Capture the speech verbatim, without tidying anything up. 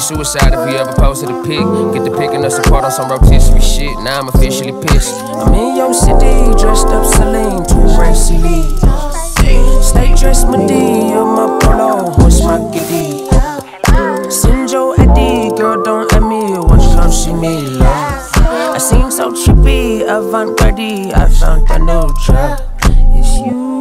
Suicide if you ever posted a pic. Get to picking us apart on some rotisserie shit. Now I'm officially pissed. I'm in your city, dressed up Celine, too racy. Stay dressed Medea, my polo, what's my giddy? Send your I D, girl, don't at me, what time she me love. I seem so trippy, avant-garde, I found a new trap. It's you.